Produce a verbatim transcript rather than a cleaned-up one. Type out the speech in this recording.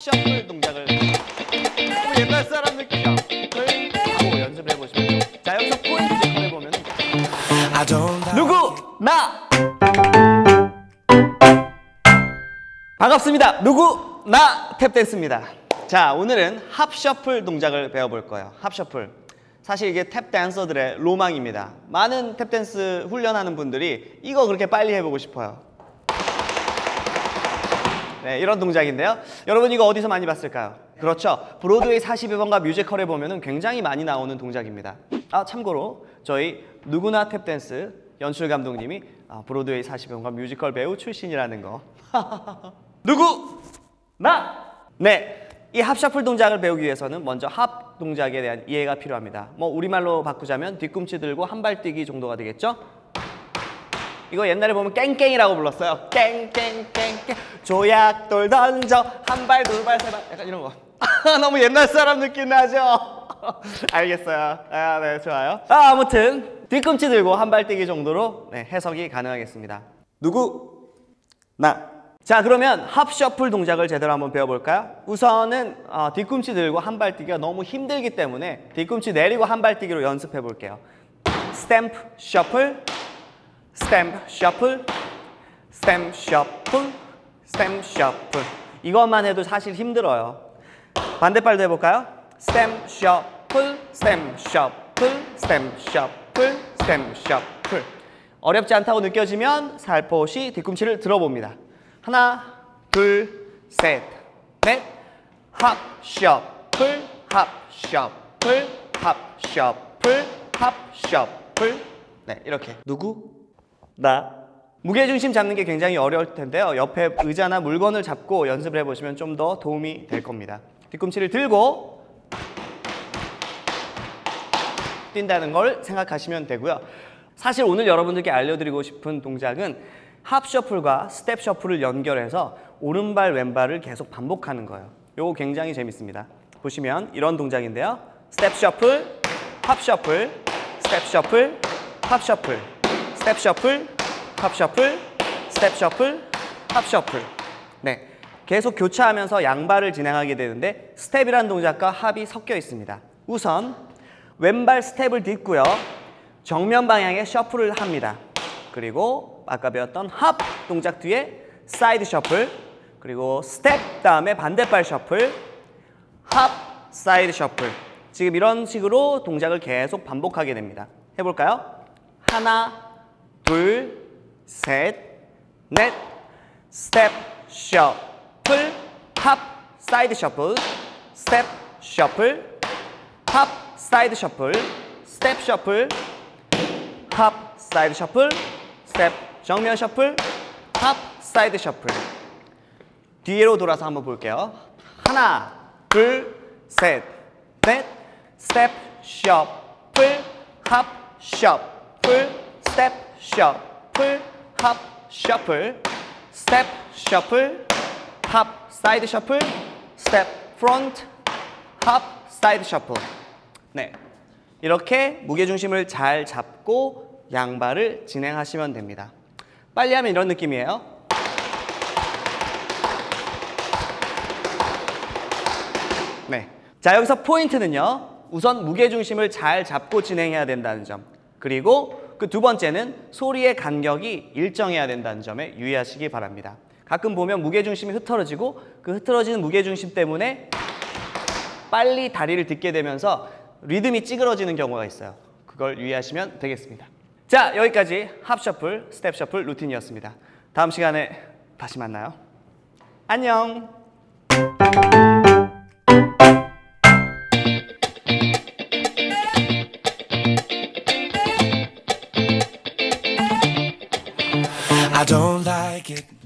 셔플 동작을 우리 옛날 사람들끼리 하고 연습을 해보시면 자, 여기서 포인트 해보면 누구? 나! 반갑습니다. 누구? 나! 탭댄스입니다. 자, 오늘은 합 셔플 동작을 배워볼 거예요. 합 셔플, 사실 이게 탭댄서들의 로망입니다. 많은 탭댄스 훈련하는 분들이 이거 그렇게 빨리 해보고 싶어요. 네, 이런 동작인데요. 여러분 이거 어디서 많이 봤을까요? 그렇죠, 브로드웨이 사십이 번가 뮤지컬에 보면은 굉장히 많이 나오는 동작입니다. 아, 참고로 저희 누구나 탭댄스 연출 감독님이 아, 브로드웨이 사십이 번가 뮤지컬 배우 출신이라는 거. 누구? 나! 네, 이 합 셔플 동작을 배우기 위해서는 먼저 합 동작에 대한 이해가 필요합니다. 뭐 우리말로 바꾸자면 뒤꿈치 들고 한 발 뛰기 정도가 되겠죠? 이거 옛날에 보면 깽깽이라고 불렀어요. 깽깽깽깽 조약돌 던져 한 발, 두 발, 세 발, 약간 이런 거. 너무 옛날 사람 느낌 나죠? 알겠어요. 아, 네, 좋아요. 아, 아무튼 뒤꿈치 들고 한 발 뛰기 정도로 네, 해석이 가능하겠습니다. 누구? 나. 자, 그러면 합 셔플 동작을 제대로 한번 배워볼까요? 우선은 어, 뒤꿈치 들고 한 발 뛰기가 너무 힘들기 때문에 뒤꿈치 내리고 한 발 뛰기로 연습해 볼게요. 스탬프 셔플, 스탬프 셔플, 스탬프 셔플, 스탬프 셔플. 이것만 해도 사실 힘들어요. 반대발도 해볼까요? 스탬프 셔플, 스탬프 셔플, 스탬프 셔플, 스탬프 셔플. 어렵지 않다고 느껴지면 살포시 뒤꿈치를 들어봅니다. 하나, 둘, 셋, 넷. 핫 셔플, 핫 셔플, 핫 셔플, 핫 셔플. 네, 이렇게. 누구? 나. 무게중심 잡는 게 굉장히 어려울 텐데요. 옆에 의자나 물건을 잡고 연습을 해보시면 좀 더 도움이 될 겁니다. 뒤꿈치를 들고 뛴다는 걸 생각하시면 되고요. 사실 오늘 여러분들께 알려드리고 싶은 동작은 합 셔플과 스텝 셔플을 연결해서 오른발 왼발을 계속 반복하는 거예요. 요거 굉장히 재밌습니다. 보시면 이런 동작인데요. 스텝 셔플, 합 셔플, 스텝 셔플, 합 셔플, 스텝 셔플, 팝 셔플, 스텝 셔플, 팝 셔플. 네, 계속 교차하면서 양발을 진행하게 되는데 스텝이란 동작과 합이 섞여 있습니다. 우선 왼발 스텝을 딛고요, 정면 방향에 셔플을 합니다. 그리고 아까 배웠던 합 동작 뒤에 사이드 셔플, 그리고 스텝 다음에 반대발 셔플, 합, 사이드 셔플. 지금 이런 식으로 동작을 계속 반복하게 됩니다. 해볼까요? 하나, 둘, 셋, 넷. 스텝 셔플, 팝 사이드 셔플, 스텝 셔플, 팝 사이드 셔플, 스텝 셔플, 팝 사이드 셔플, 스텝 정면 셔플, 팝 사이드 셔플. 뒤로 돌아서 한번 볼게요. 하나, 둘, 셋, 넷. 스텝 셔플, 팝 셔플, 스텝 셔플, 팝 셔플, 스텝 셔플, 팝 사이드 셔플, 스텝 프론트, 팝 사이드 셔플. 네, 이렇게 무게중심을 잘 잡고 양발을 진행하시면 됩니다. 빨리 하면 이런 느낌이에요. 네, 자, 여기서 포인트는요, 우선 무게중심을 잘 잡고 진행해야 된다는 점, 그리고 그 두 번째는 소리의 간격이 일정해야 된다는 점에 유의하시기 바랍니다. 가끔 보면 무게중심이 흐트러지고 그 흐트러지는 무게중심 때문에 빨리 다리를 딛게 되면서 리듬이 찌그러지는 경우가 있어요. 그걸 유의하시면 되겠습니다. 자, 여기까지 합 셔플, 스텝 셔플 루틴이었습니다. 다음 시간에 다시 만나요. 안녕! I don't like it.